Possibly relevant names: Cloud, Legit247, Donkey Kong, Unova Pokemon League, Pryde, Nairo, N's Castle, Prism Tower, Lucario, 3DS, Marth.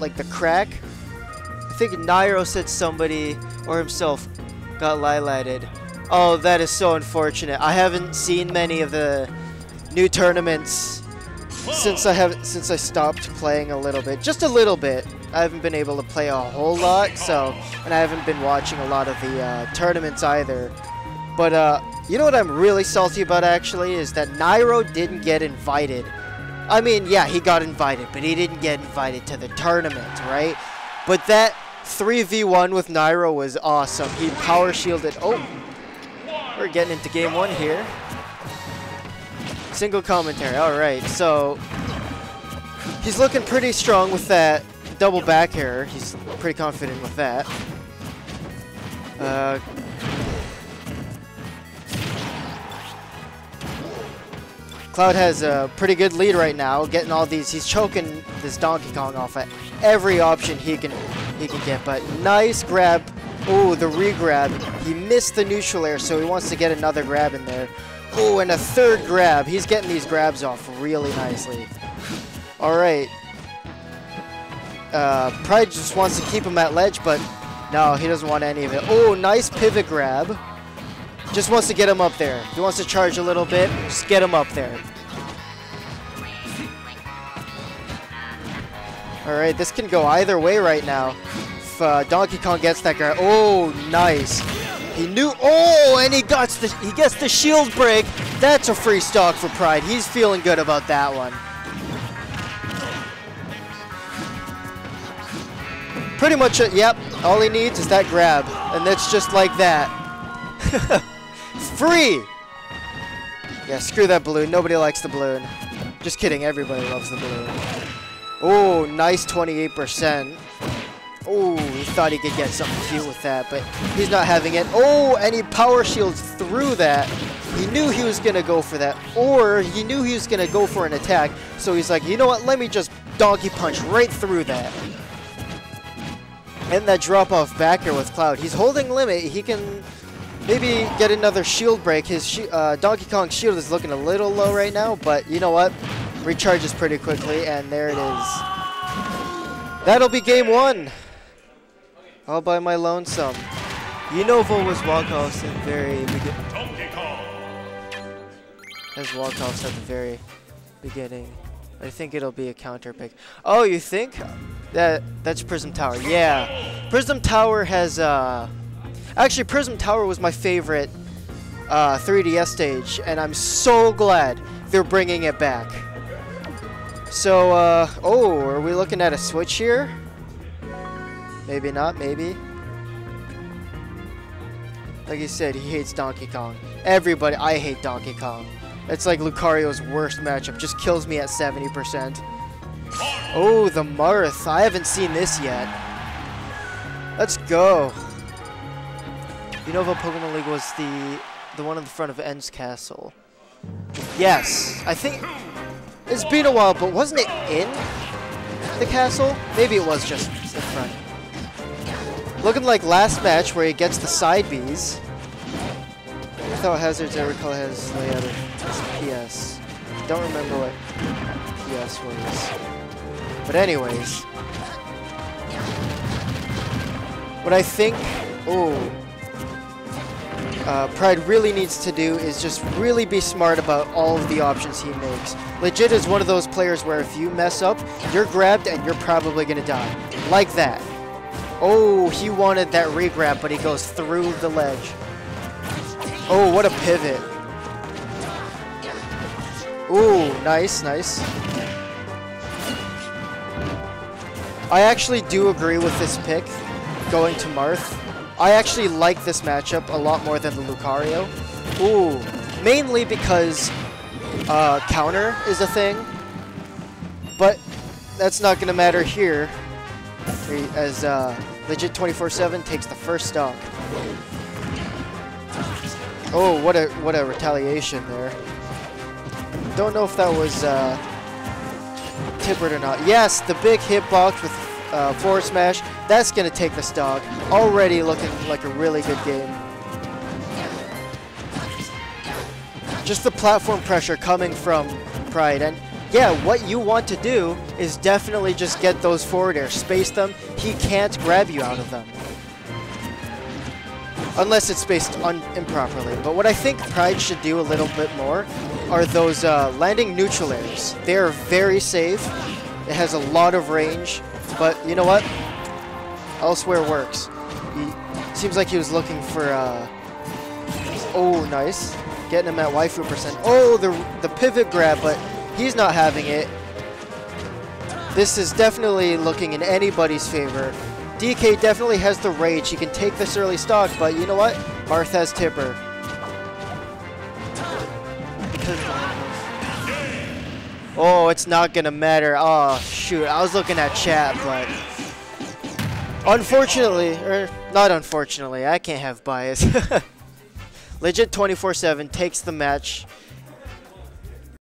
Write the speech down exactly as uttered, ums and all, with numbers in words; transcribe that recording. like the crack. I think Nairo said somebody or himself got lilated. Oh, that is so unfortunate. I haven't seen many of the new tournaments since I have since I stopped playing a little bit, just a little bit. I haven't been able to play a whole lot, so, and I haven't been watching a lot of the uh, tournaments either. But uh, you know what I'm really salty about actually is that Nairo didn't get invited. I mean, yeah, he got invited, but he didn't get invited to the tournament, right? But that three v one with Nairo was awesome. He power shielded. Oh, we're getting into game one here. Single commentary. All right, so he's looking pretty strong with that double back air. He's pretty confident with that. Uh, Cloud has a pretty good lead right now, getting all these. He's choking this Donkey Kong off at every option he can he can get. But nice grab. Oh, the re-grab. He missed the neutral air, so he wants to get another grab in there. Oh, and a third grab. He's getting these grabs off really nicely. All right. Uh, Pryde just wants to keep him at ledge, but no, he doesn't want any of it. Oh, nice pivot grab. Just wants to get him up there. He wants to charge a little bit. Just get him up there. Alright, this can go either way right now. If uh, Donkey Kong gets that guy. Oh, nice. He knew. Oh, and he, got the, he gets the shield break. That's a free stock for Pryde. He's feeling good about that one. Pretty much, a, yep. All he needs is that grab. And that's just like that. Free! Yeah, screw that balloon. Nobody likes the balloon. Just kidding. Everybody loves the balloon. Oh, nice twenty-eight percent. Oh, he thought he could get something cute with that, but he's not having it. Oh, and he power shields through that. He knew he was going to go for that, or he knew he was going to go for an attack, so he's like, you know what? Let me just donkey punch right through that. And that drop-off backer with Cloud. He's holding limit. He can... maybe get another shield break. His sh uh, Donkey Kong's shield is looking a little low right now, but you know what? Recharges pretty quickly, and there it is. That'll be game one. All by my lonesome. Unova was walkoffs at the very beginning. As walkoffs at the very beginning. I think it'll be a counter pick. Oh, you think? That that's Prism Tower. Yeah, Prism Tower has uh. Actually, Prism Tower was my favorite uh, three D S stage, and I'm so glad they're bringing it back. So, uh, oh, are we looking at a switch here? Maybe not, maybe. Like he said, he hates Donkey Kong. Everybody, I hate Donkey Kong. It's like Lucario's worst matchup, just kills me at seventy percent. Oh, the Marth, I haven't seen this yet. Let's go. Unova Pokemon League was the the one in the front of N's Castle. Yes, I think it's been a while, but wasn't it in the castle? Maybe it was just in front. Looking like last match where he gets the side B's. Without hazards, every color has layout of P S. Don't remember what P S was. But anyways, what I think. Oh. Uh, Pryde really needs to do is just really be smart about all of the options he makes. Legit is one of those players where if you mess up, you're grabbed and you're probably going to die. Like that. Oh, he wanted that re-grab, but he goes through the ledge. Oh, what a pivot. Ooh, nice, nice. I actually do agree with this pick, going to Marth. I actually like this matchup a lot more than the Lucario. Ooh, mainly because uh, counter is a thing, but that's not going to matter here as uh, Legit two forty-seven takes the first stock. Oh, what a what a retaliation there! Don't know if that was uh, Tibbert or not. Yes, the big hitbox with. Uh, floor smash, that's gonna take the stock. Already looking like a really good game. Just the platform pressure coming from Pryde, and yeah, what you want to do is definitely just get those forward air, space them. He can't grab you out of them. Unless it's spaced un improperly. But what I think Pryde should do a little bit more are those uh, landing neutral airs. They are very safe. It has a lot of range. But you know what? Elsewhere works. He seems like he was looking for... Uh, oh, nice. Getting him at waifu percent. Oh, the, the pivot grab, but he's not having it. This is definitely looking in anybody's favor. D K definitely has the rage. He can take this early stock, but you know what? Marth has Tipper. Oh, it's not gonna matter. Oh, shoot. I was looking at chat, but... Unfortunately, or not unfortunately, I can't have bias. Legit two four seven takes the match.